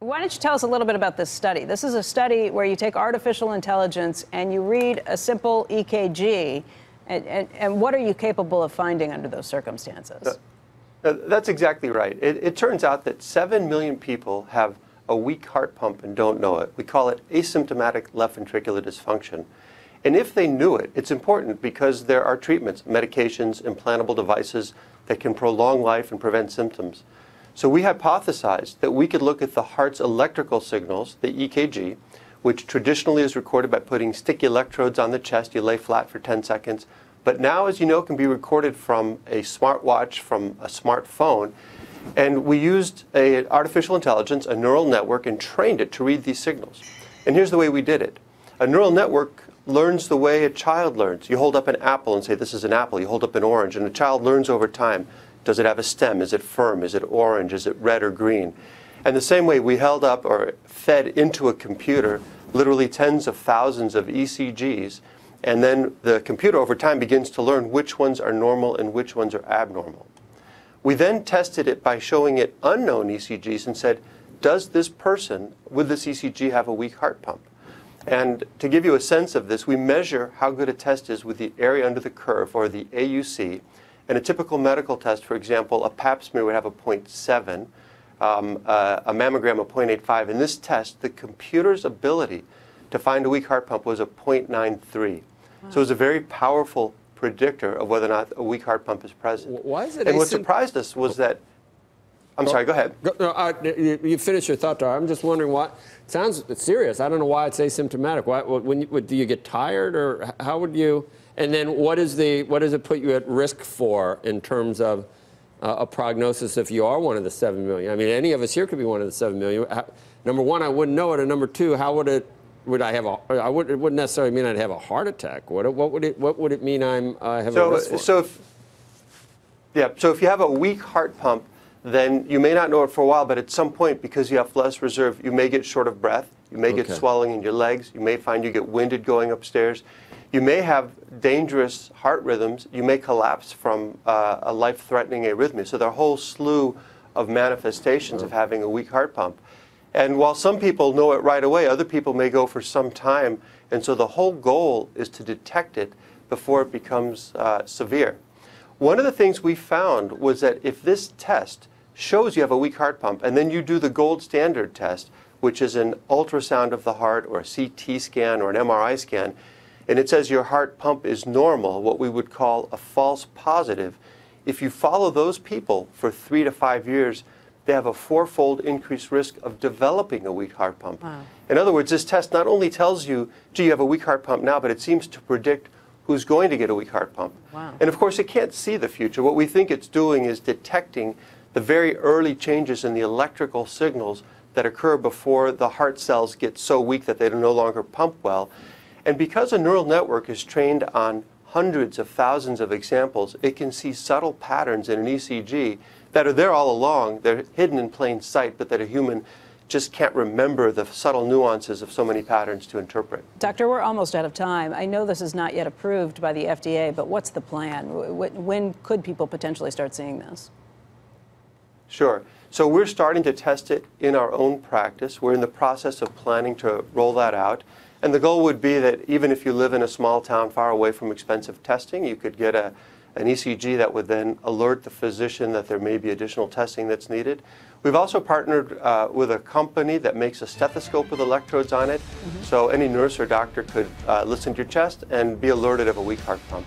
Why don't you tell us a little bit about this study? This is a study where you take artificial intelligence and you read a simple EKG, and what are you capable of finding under those circumstances? That's exactly right. It turns out that 7 million people have a weak heart pump and don't know it. We call it asymptomatic left ventricular dysfunction. And if they knew it, it's important because there are treatments, medications, implantable devices that can prolong life and prevent symptoms. So we hypothesized that we could look at the heart's electrical signals, the EKG, which traditionally is recorded by putting sticky electrodes on the chest. You lay flat for 10 seconds. But now, as you know, can be recorded from a smartwatch, from a smartphone. And we used artificial intelligence, a neural network, and trained it to read these signals. And here's the way we did it. A neural network learns the way a child learns. You hold up an apple and say, this is an apple. You hold up an orange, and a child learns over time. Does it have a stem? Is it firm? Is it orange? Is it red or green? And the same way, we held up or fed into a computer literally tens of thousands of ECGs, and then the computer over time begins to learn which ones are normal and which ones are abnormal. We then tested it by showing it unknown ECGs and said, does this person with this ECG have a weak heart pump? And to give you a sense of this, we measure how good a test is with the area under the curve, or the AUC. In a typical medical test, for example, a pap smear would have a 0.7, a mammogram a 0.85. In this test, the computer's ability to find a weak heart pump was a 0.93. Wow. So it was a very powerful predictor of whether or not a weak heart pump is present. Why is it? And what surprised us was that, I'm sorry, go ahead. You finish your thought, Dara. I'm just wondering why. It sounds serious. I don't know why it's asymptomatic. Why, do you get tired, or how would you? And then what does it put you at risk for in terms of a prognosis if you are one of the 7 million? I mean, any of us here could be one of the 7 million. Number one, I wouldn't know it, and number two, how would it? Would I have a? It wouldn't necessarily mean I'd have a heart attack. What would it mean I'm having a risk for? So if you have a weak heart pump, then you may not know it for a while, but at some point, because you have less reserve, you may get short of breath, you may get swelling in your legs, you may find you get winded going upstairs, you may have dangerous heart rhythms, you may collapse from a life-threatening arrhythmia. So there are a whole slew of manifestations of having a weak heart pump. And while some people know it right away, other people may go for some time, and so the whole goal is to detect it before it becomes severe. One of the things we found was that if this test shows you have a weak heart pump, and then you do the gold standard test, which is an ultrasound of the heart, or a CT scan, or an MRI scan, and it says your heart pump is normal, what we would call a false positive. If you follow those people for 3 to 5 years, they have a 4-fold increased risk of developing a weak heart pump. Wow. In other words, this test not only tells you, gee, you have a weak heart pump now, but it seems to predict who's going to get a weak heart pump. Wow. And of course, it can't see the future. What we think it's doing is detecting the very early changes in the electrical signals that occur before the heart cells get so weak that they no longer pump well. And because a neural network is trained on hundreds of thousands of examples, it can see subtle patterns in an ECG that are there all along. They're hidden in plain sight, but that a human just can't remember the subtle nuances of so many patterns to interpret. Doctor, we're almost out of time. I know this is not yet approved by the FDA, but what's the plan? When could people potentially start seeing this? Sure. So we're starting to test it in our own practice. We're in the process of planning to roll that out. And the goal would be that even if you live in a small town far away from expensive testing, you could get an ECG that would then alert the physician that there may be additional testing that's needed. We've also partnered with a company that makes a stethoscope with electrodes on it, so any nurse or doctor could listen to your chest and be alerted of a weak heart pump.